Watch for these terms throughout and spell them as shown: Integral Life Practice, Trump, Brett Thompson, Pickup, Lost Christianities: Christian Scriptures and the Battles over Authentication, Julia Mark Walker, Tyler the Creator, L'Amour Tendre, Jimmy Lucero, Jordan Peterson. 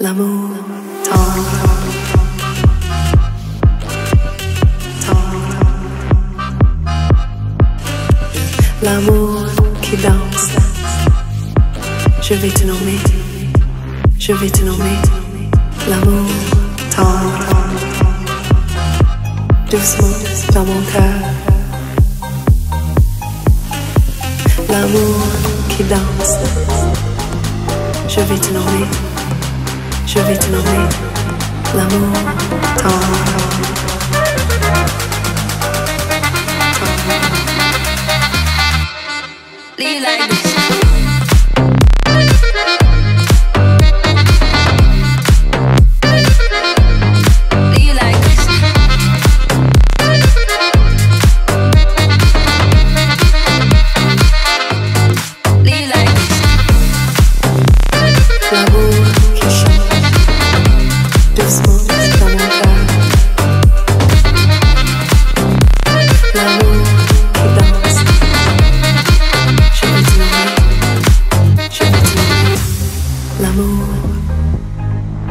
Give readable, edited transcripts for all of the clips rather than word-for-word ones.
L'amour tendre. L'amour qui danse. Je vais te nommer, je vais te nommer l'amour tendre. Doucement dans mon cœur, l'amour qui danse. Je vais te nommer, je vais te nommer l'amour tendre. Leave like this.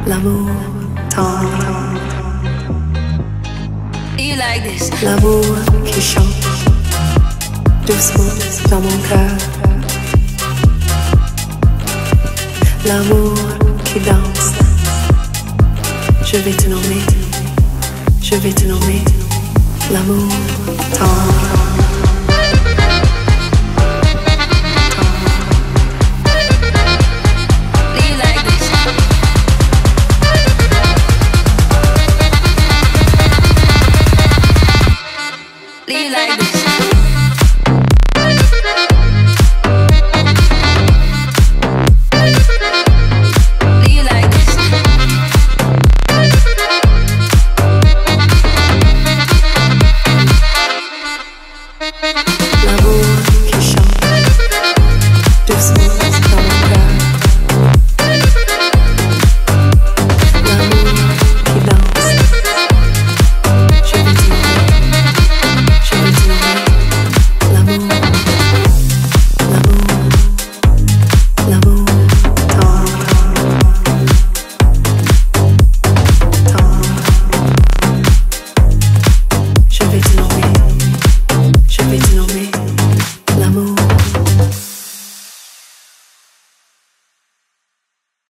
L'amour tendre. L'amour qui chante doucement dans mon cœur. L'amour qui danse. Je vais te nommer, je vais te nommer l'amour tendre.